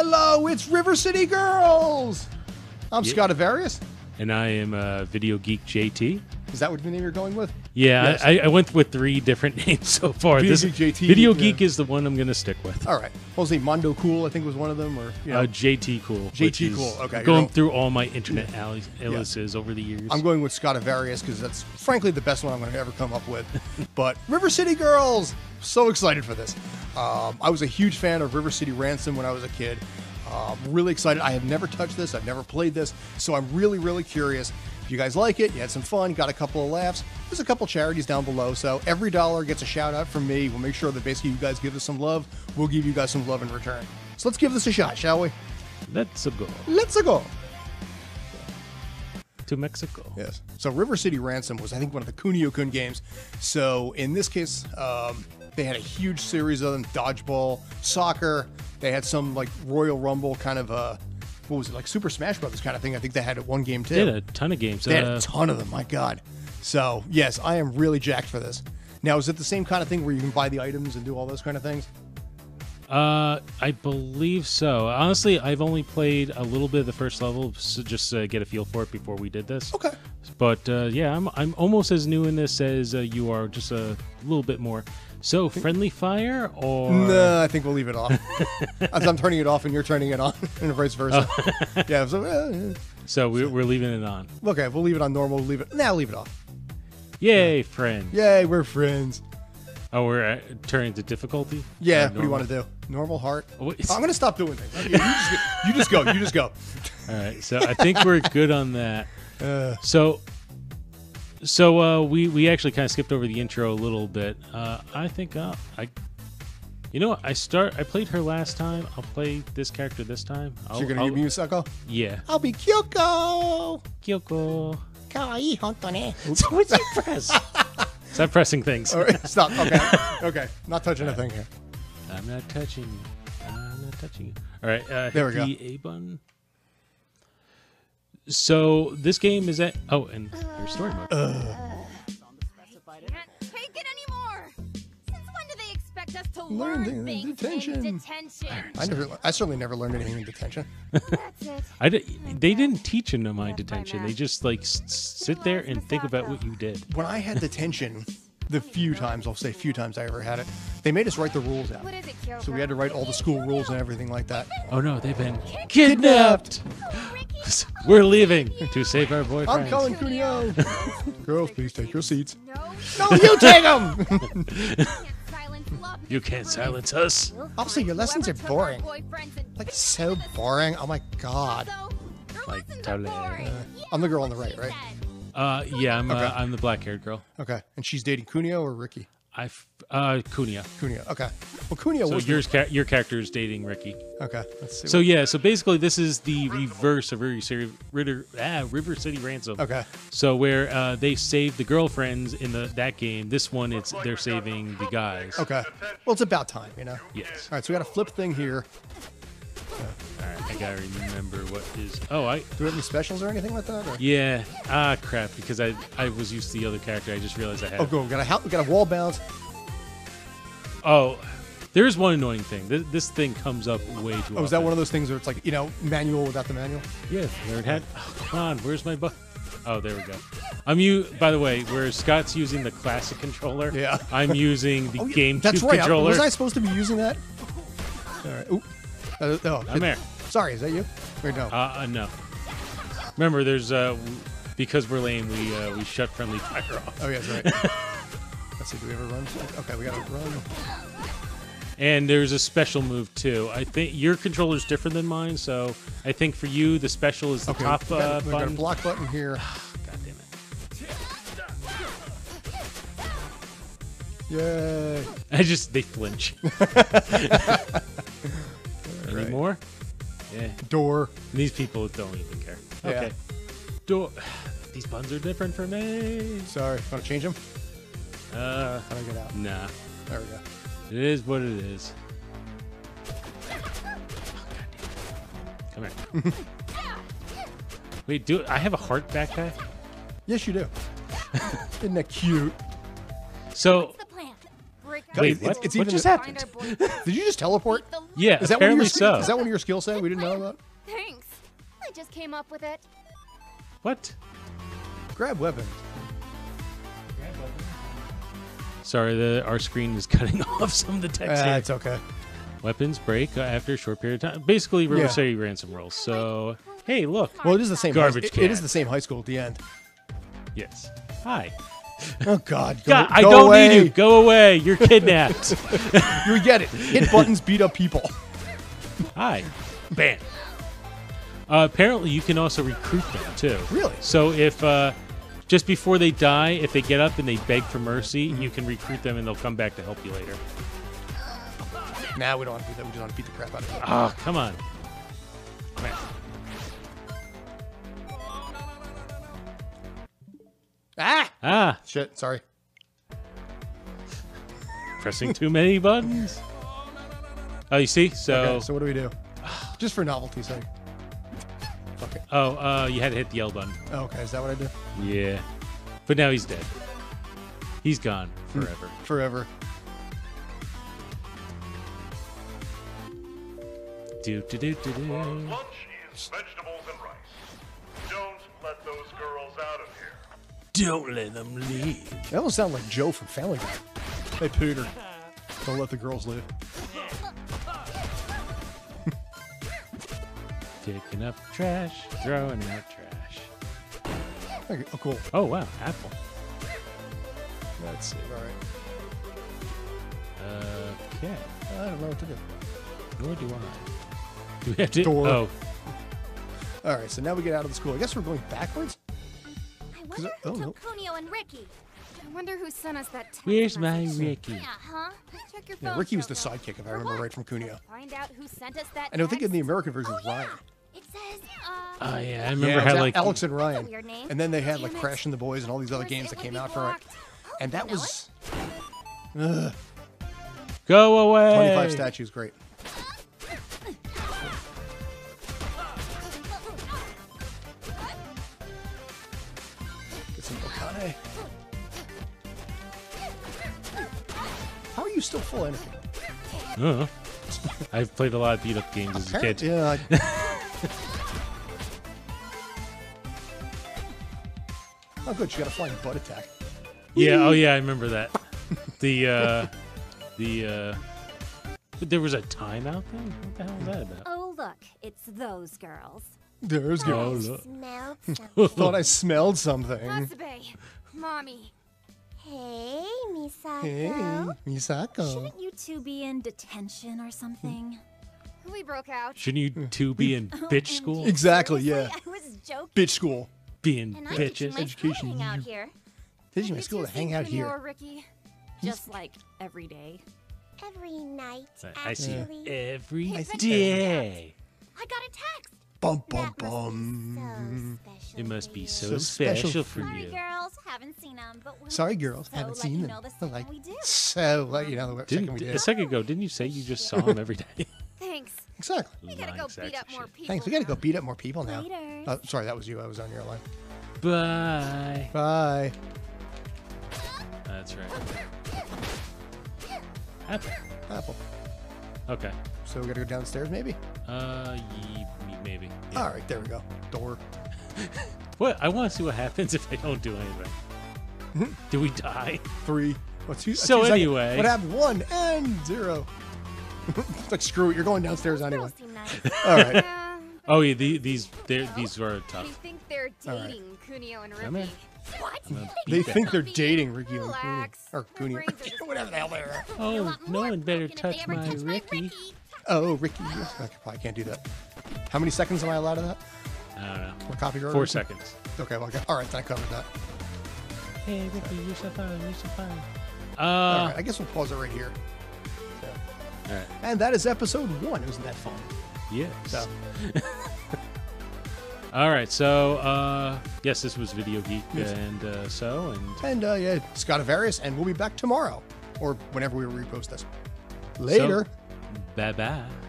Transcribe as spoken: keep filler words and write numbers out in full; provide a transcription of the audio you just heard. Hello, it's River City Girls. I'm yeah. Scott Avarius. And I am uh, Video Geek J T. Is that what the name you're going with? Yeah, yes. I, I went with three different names so far. Video this, Geek J T. Video yeah. Geek is the one I'm going to stick with. All right. What was the Mondo Cool, I think, was one of them? Or you know, uh, J T Cool. J T Cool, okay. Going going through all my internet aliases yeah. over the years. I'm going with Scott Avarius because that's, frankly, the best one I'm going to ever come up with. But River City Girls, so excited for this. Um, I was a huge fan of River City Ransom when I was a kid. Um, really excited. I have never touched this. I've never played this. So I'm really, really curious. If you guys like it, you had some fun, got a couple of laughs. There's a couple charities down below. So every dollar gets a shout out from me. We'll make sure that basically you guys give us some love. We'll give you guys some love in return. So let's give this a shot, shall we? Let's go. Let's go. To Mexico. Yes. So River City Ransom was, I think, one of the Kunio-kun games. So in this case, um, they had a huge series of them, dodgeball, soccer. They had some like Royal Rumble kind of, uh, what was it, like Super Smash Brothers kind of thing. I think they had it one game too. They had a ton of games. They had uh, a ton of them, my God. So, yes, I am really jacked for this. Now, is it the same kind of thing where you can buy the items and do all those kind of things? Uh, I believe so. Honestly, I've only played a little bit of the first level, so just uh, get a feel for it before we did this. Okay. But, uh, yeah, I'm, I'm almost as new in this as uh, you are, just a little bit more. So, friendly fire or... No, I think we'll leave it off. I'm turning it off and you're turning it on and vice versa. Oh. yeah. So, eh, eh. so we're, we're leaving it on. Okay, we'll leave it on normal. We'll leave it. Now nah, leave it off. Yay, yeah. friends. Yay, we're friends. Oh, we're uh, turning to difficulty? Yeah, uh, what do you want to do? Normal heart? Oh, oh, I'm going to stop doing things. You, you just go. You just go. All right, so I think we're good on that. Uh, so... So uh, we we actually kind of skipped over the intro a little bit. Uh, I think uh, I, you know, what? I start. I played her last time. I'll play this character this time. I'll, so you're gonna be Misako? Yeah. I'll be Kyoko. Kyoko. Kawaii, hontone. So what'd you press? Stop pressing things. All right, stop. Okay. Okay. Not touching a thing here. I'm not touching you. I'm not touching you. All right. Uh, there we go. The A button. So this game is at oh, and there's story mode. Uh, I can't take it anymore. Since when do they expect us to learn, learn things in detention? In detention? I never, I certainly never learned anything in detention. That's it. I did, they didn't teach in my detention. They just like s sit there and think about what you did. When I had detention, the few times I'll say few times I ever had it, they made us write the rules out. What is it, Kyoko? So we had to write all the school rules and everything like that. Oh no, they've been kidnapped. kidnapped. We're leaving to save our boyfriends. I'm calling Kunio. Girls, please take your seats. No, you take them! You can't silence us. Also, your lessons are boring. Like, so boring. Oh, my God. Like, totally. Uh, I'm the girl on the right, right? Uh, yeah, I'm, okay. uh, I'm the black-haired girl. Okay. And she's dating Kunio or Ricky? I uh Kunio. Kunio. Okay. Well, Kunio. So was yours, ca your character is dating Ricky. Okay. Let's see. So yeah. So basically, this is the reverse of River City, Ritter, ah, River City Ransom. Okay. So where uh, they save the girlfriends in the that game. This one, it's they're saving the guys. Okay. Well, it's about time, you know. Yes. All right. So we got a flip thing here. Uh, All right. I gotta remember what is. Oh, I. Do we have any specials or anything like that? Or? Yeah. Ah, crap. Because I I was used to the other character. I just realized I had. Oh, go. Got a got a wall bounce. Oh, there is one annoying thing. This, this thing comes up way too. Oh, often. Is that one of those things where it's like you know manual without the manual? Yeah. Nerd hat. Oh, come on. Where's my butt? Oh, there we go. I'm you. By the way, where Scott's using the classic controller. Yeah. I'm using the oh, yeah, GameCube that's right. controller. I, was I supposed to be using that? All right. Oop. Uh, oh, I'm there. Sorry, is that you? Or no? Uh, uh, no. Remember, there's uh, because we're lame, we uh, we shut friendly fire off. Oh yeah, that's right. Let's see, do we ever run? Okay, we gotta run. And there's a special move too. I think your controller's different than mine, so I think for you the special is the okay, top we got, uh, we button. Got a block button here. God damn it! Yay! I just they flinch. Right. More? Yeah. Door. And these people don't even care. Yeah. Okay. Door. These buttons are different for me. Sorry. Want to change them? Uh. How do I get out? Nah. There we go. It is what it is. Come here. Wait, do I have a heart backpack? Yes, you do. Isn't that cute? So. Wait, what? It's, it's, what it just it? happened. Did you just teleport? Yeah, is that apparently one so. Is that one of your skill set we didn't know about? Thanks. I just came up with it. What? Grab weapon. Grab weapon. Sorry, the, our screen is cutting off some of the text. Uh, it's okay. Weapons break after a short period of time. Basically, River yeah. City Ransom rolls. So, hey, look. Well, it is the same. Garbage high, can. It, it is the same high school at the end. Yes. Hi. Oh, God. Go, God go I don't away. need you. Go away. You're kidnapped. You get it. Hit buttons, beat up people. Hi. Bam. Uh, apparently, you can also recruit them, too. Really? So, if uh, just before they die, if they get up and they beg for mercy, mm-hmm. you can recruit them and they'll come back to help you later. Nah, we don't want to do that. We just want to beat the crap out of them. Oh, come on. Man. Ah! Ah! Shit, sorry. Pressing too many buttons. Oh, you see? So, okay, so what do we do? Just for novelty's sake. Okay. Oh, uh, you had to hit the L button. Oh, okay, is that what I did? Yeah. But now he's dead. He's gone forever. Forever. Do, do, do, do, do. For lunch is vegetables and rice. Don't let those girls out of here. Don't let them leave. That almost sounds like Joe from Family Guy. Hey, Pooter. Don't let the girls live. Picking up trash, throwing out trash. Okay, oh, cool. Oh, wow. Apple. Let's see. All right. Okay. I don't know what to do. Nor do I. Do we have to? Door. Oh. All right. So now we get out of the school. I guess we're going backwards. I wonder who oh, took no. Kunio and Ricky. I wonder who sent us that text. Where's my Ricky? Yeah, huh? Check your phone. Yeah, Ricky was the sidekick, if I remember right, from Kunio. Find out who sent us that. And I think in the American version, oh, Ryan. Yeah. It says. Oh uh, uh, yeah, I remember yeah, how like Alex and Ryan. And then they had like Crash and the Boys and all these other games that came out for it. And that was. Ugh. Go away. Twenty-five statues, great. How are you still full energy? Uh, I've played a lot of beat-up games as a kid. Yeah. I... oh, good. You got a flying butt attack. Yeah. Oh, yeah. I remember that. The uh, the uh, but there was a timeout thing. What the hell was that about? Oh, look! It's those girls. There's girls. I thought I smelled something. Masube, mommy. Hey, Misako. Hey, Misako. Shouldn't you two be in detention or something? We broke out. Shouldn't you two be in bitch school? Exactly, yeah. I was joking. Bitch school. Being and bitches. I Education. Hang out here. Teaching my school to hang out here. Ricky? Just like every day. Every night. I see you every day. I got a text. Bum, bum, bum. It must be so special for you. Haven't seen them, but Sorry, girls. So haven't seen them. So, like, you know, the second we did. A second ago, didn't you say you just saw them every day? Thanks. Exactly. We gotta go beat up more people. Thanks. We gotta go beat up more people now. Oh, sorry, that was you. I was on your line. Bye. Bye. That's right. Apple. Apple. Okay. So we gotta go downstairs, maybe? Uh, maybe. Yeah. All right, there we go. Door. What? I want to see what happens if I don't do anything. Do we die? Three. Well, two, so two anyway. What happened? One and zero. Like, screw it. You're going downstairs anyway. All right. Yeah, oh, yeah. The, these these are tough. They think they're dating right. Kunio and Ricky. What? They think they're dating Ricky and Kunio. Or Kunio. Whatever the hell they are. Oh, no one better touch my, touch my Ricky. Ricky. Oh, Ricky. I probably can't do that. How many seconds am I allowed of that? I don't know. We're copyrighted? Four seconds. Okay, well, okay. All right, then I covered that. Hey, Ricky, you're so fine. You're so fine. Uh, All right, I guess we'll pause it right here. So. All right. And that is episode one. Wasn't that fun? Yes. So. All right, so, uh, yes, this was Video Geek, yes. and uh, so, and... And, uh, yeah, Scott Avarius, and we'll be back tomorrow, or whenever we repost this. Later. So, bye-bye.